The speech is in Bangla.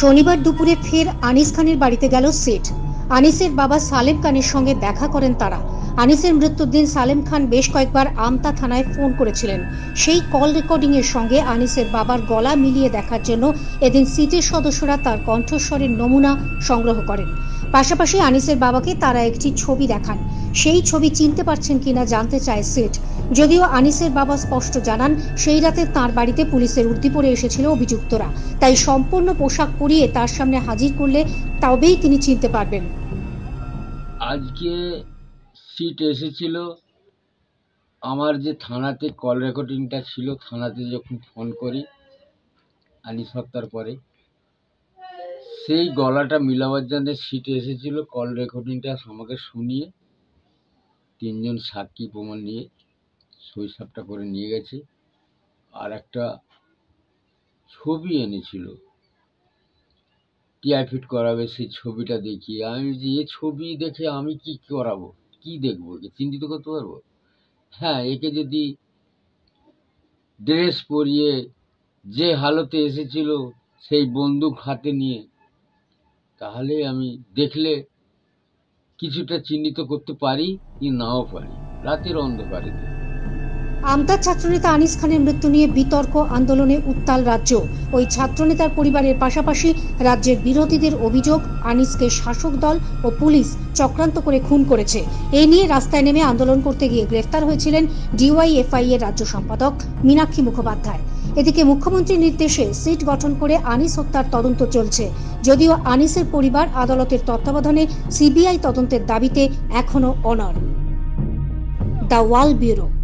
शनिवार दुपुरे फिर आनिस खानेर बाड़ीते गेल सेट। आनिसेर बाबा सालेम खानेर संगे देखा करेन तारा। आनिसेर मृत्युर दिन सालेम खान बेश कयेकबार आमता थानाय फोन करेछिलेन। सेई कल रेकर्डिंगेर संगे आनिसेर बाबार गला मिलिये देखार जोन्नो एदिन सीटेर सदस्यरा तार कण्ठस्वरेर नमुना संग्रह करेन। पाशापाशि आनिसेर बाबाके तारा एकटी छवि देखान। सेई छवि चिनते पारछेन किना जानते चाय सेट। যদিও আনিসের বাবা স্পষ্ট জানান সেই রাতে তার বাড়িতে পুলিশের উর্দি পরে এসেছিল অভিযুক্তরা, তাই সম্পূর্ণ পোশাক পরিয়ে তার সামনে হাজির করলে তবেই তিনি চিনতে পারবেন। আজকে সিট এসেছিল আমার যে থানাতে কল রেকর্ডিংটা ছিল, থানাতে যখন ফোন করি আনিস হত্যার পরে সেই গলাটা মিলাবার জন্য সিট এসেছিল কল রেকর্ডিংটা আমাকে শুনিয়ে তিনজন সাক্ষী প্রমাণ নিয়ে শৈশবটা করে নিয়ে গেছে। আর একটা ছবি এনেছিল টিআইফিট করাবে, সেই ছবিটা দেখি আমি যে এ ছবি দেখে আমি কি করাবো, কি দেখবো, একে চিহ্নিত করতে পারবো? হ্যাঁ, একে যদি ড্রেস পরিয়ে যে হালতে এসেছিল সেই বন্দুক হাতে নিয়ে, তাহলে আমি দেখলে কিছুটা চিহ্নিত করতে পারি কি নাও পারি। রাতের অন্ধকারে আমতা ছাত্রনেতা আনিস খানের মৃত্যু নিয়ে বিতর্ক আন্দোলনে উত্তাল রাজ্য। ওই ছাত্রনেতার পরিবারের পাশাপাশি রাজ্যের বিরোধীদের অভিযোগ আনিসকে শাসক দল ও পুলিশ চক্রান্ত করে খুন করেছে। এই নিয়ে রাস্তায় নেমে আন্দোলন করতে গিয়ে গ্রেফতার হয়েছিলেন ডিওয়াইএফআই এর রাজ্য সম্পাদক মীনাক্ষী মুখোপাধ্যায়। এদিকে মুখ্যমন্ত্রীর নির্দেশে সিট গঠন করে আনিস হত্যার তদন্ত চলছে। যদিও আনিসের পরিবার আদালতের তত্ত্বাবধানে সিবিআই তদন্তের দাবিতে এখনো অনড়। The wall bureau.